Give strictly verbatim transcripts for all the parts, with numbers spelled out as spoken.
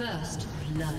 First blood.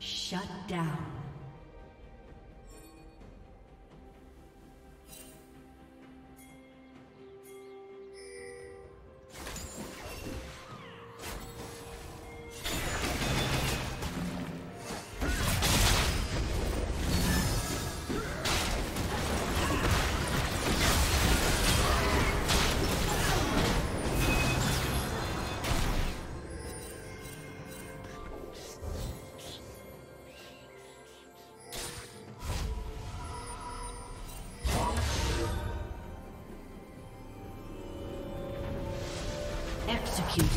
Shut down. Executed.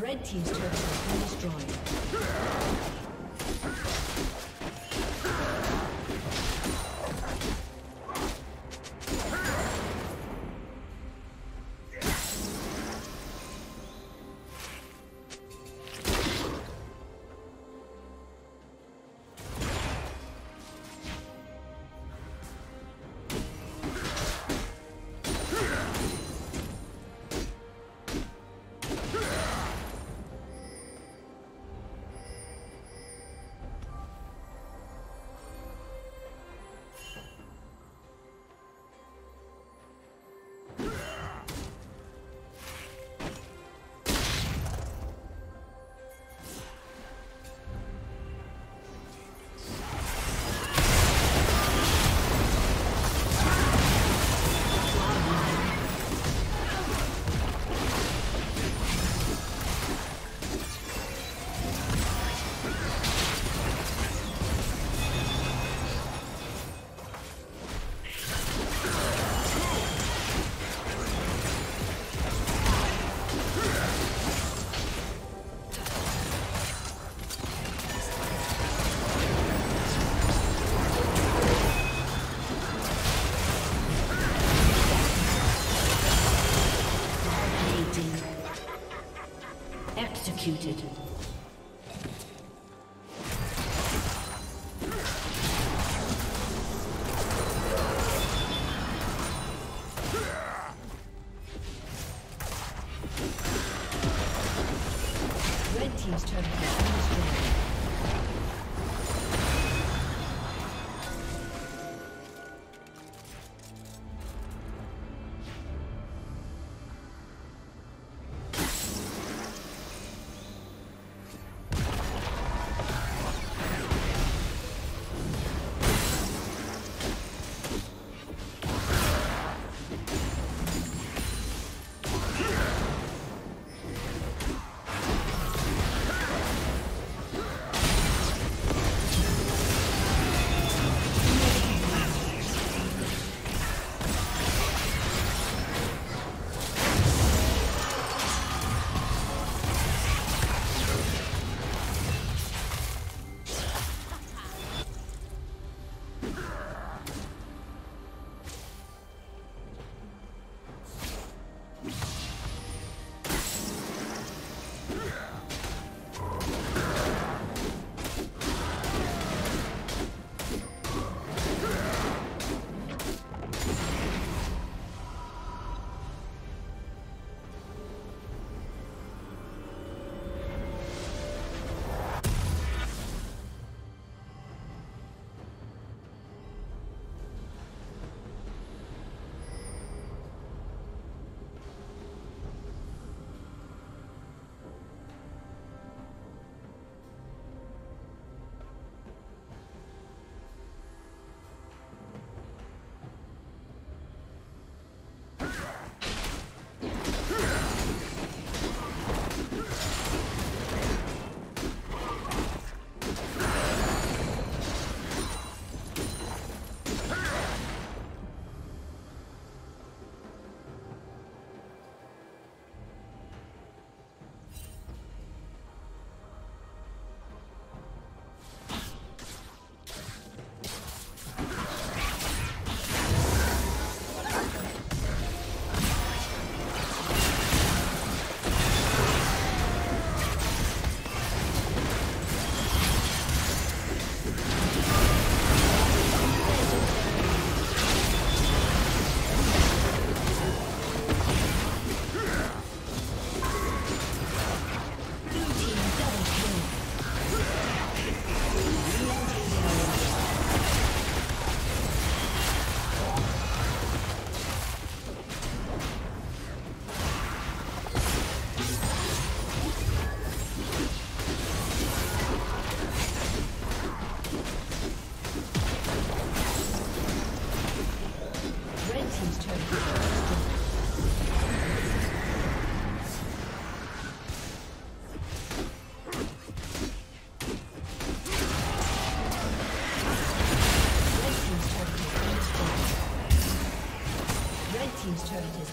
Red team's turret has been destroyed. Executed. Red team's turret has been destroyed.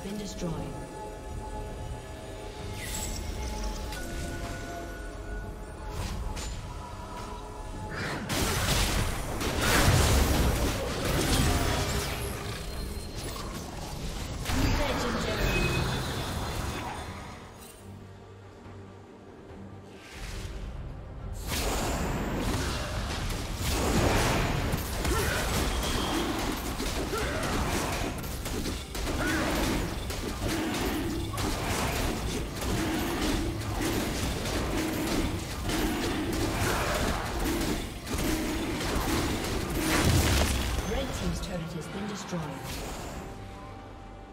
been destroyed.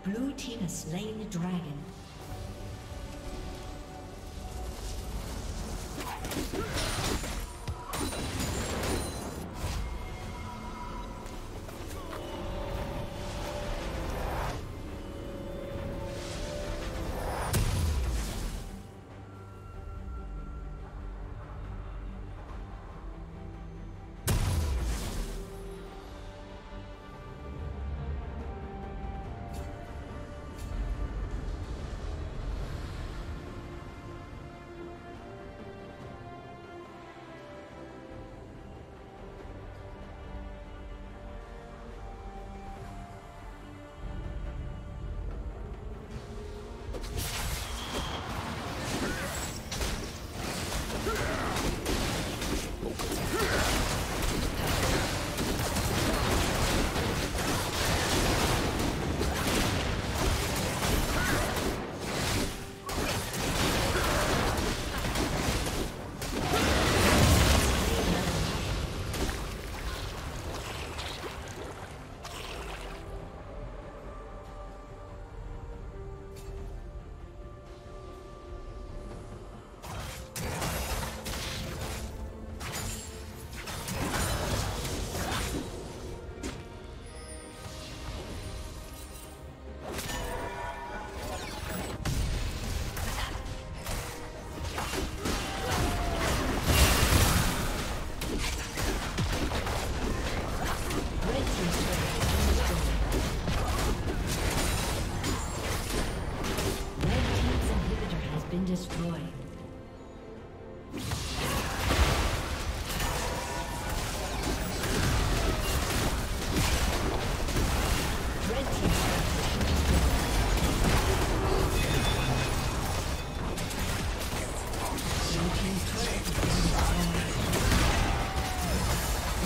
Blue team has slain the dragon.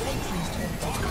Red team's turret.